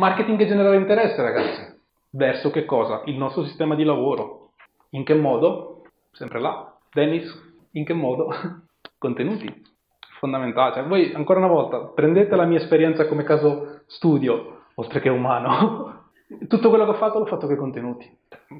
Marketing che genera interesse, ragazzi. Verso che cosa? Il nostro sistema di lavoro. In che modo? Sempre là. Dennis, in che modo? Contenuti. Fondamentale. Cioè, voi, ancora una volta, prendete la mia esperienza come caso studio, oltre che umano. Tutto quello che ho fatto l'ho fatto con i contenuti.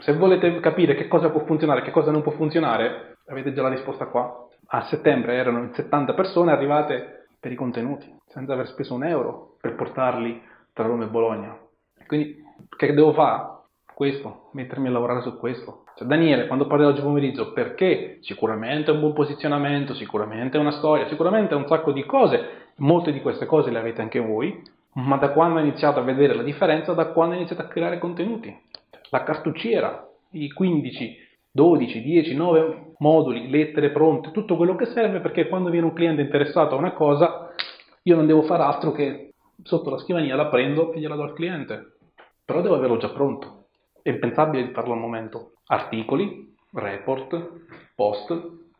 Se volete capire che cosa può funzionare e che cosa non può funzionare, avete già la risposta qua. A settembre erano 70 persone arrivate per i contenuti, senza aver speso un euro per portarli tra Roma e Bologna. Quindi, che devo fare? Questo, mettermi a lavorare su questo. Cioè, Daniele, quando parlerò oggi pomeriggio, perché sicuramente è un buon posizionamento, sicuramente è una storia, sicuramente è un sacco di cose, molte di queste cose le avete anche voi, ma da quando ho iniziato a vedere la differenza, da quando ho iniziato a creare contenuti? La cartucciera, i 15, 12, 10, 9 moduli, lettere pronte, tutto quello che serve, perché quando viene un cliente interessato a una cosa, io non devo fare altro che sotto la scrivania la prendo e gliela do al cliente. Però devo averlo già pronto. È impensabile di farlo al momento. Articoli, report, post,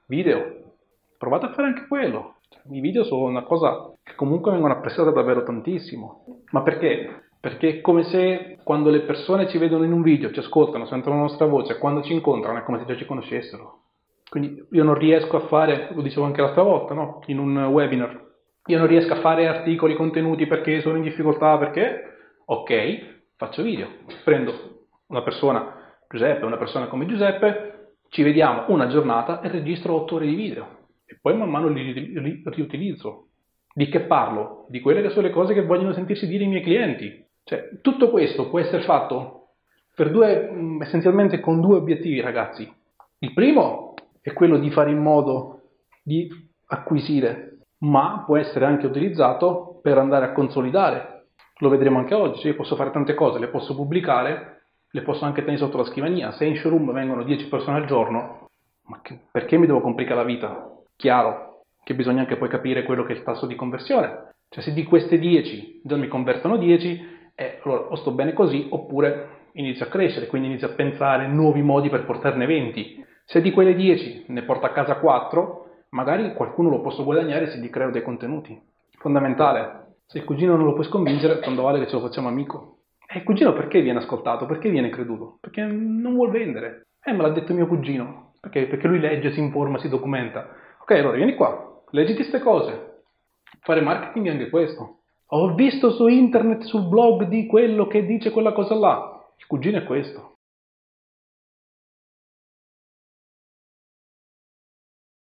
video. Provate a fare anche quello. I video sono una cosa che comunque vengono apprezzate davvero tantissimo. Ma perché? Perché è come se quando le persone ci vedono in un video, ci ascoltano, sentono la nostra voce, quando ci incontrano è come se già ci conoscessero. Quindi io non riesco a fare, lo dicevo anche l'altra volta, no? In un webinar, io non riesco a fare articoli, contenuti perché sono in difficoltà, perché... Ok, faccio video, prendo una persona, Giuseppe, una persona come Giuseppe, ci vediamo una giornata e registro 8 ore di video e poi man mano li riutilizzo. Di che parlo? Di quelle che sono le cose che vogliono sentirsi dire i miei clienti. Cioè, tutto questo può essere fatto per essenzialmente con due obiettivi, ragazzi. Il primo è quello di fare in modo di acquisire, ma può essere anche utilizzato per andare a consolidare. Lo vedremo anche oggi, cioè io posso fare tante cose, le posso pubblicare, le posso anche tenere sotto la scrivania. Se in showroom vengono 10 persone al giorno, ma perché mi devo complicare la vita? Chiaro che bisogna anche poi capire quello che è il tasso di conversione. Cioè se di queste 10 già mi convertono 10, allora o sto bene così oppure inizio a crescere, quindi inizio a pensare nuovi modi per portarne 20. Se di quelle 10 ne porto a casa 4, magari qualcuno lo posso guadagnare se gli creo dei contenuti. Fondamentale. Se il cugino non lo puoi sconvincere, tanto vale che ce lo facciamo amico. E il cugino perché viene ascoltato? Perché viene creduto? Perché non vuol vendere. Me l'ha detto mio cugino. Perché? Perché lui legge, si informa, si documenta. Ok, allora vieni qua, leggiti queste cose. Fare marketing è anche questo. Ho visto su internet, sul blog di quello che dice quella cosa là. Il cugino è questo.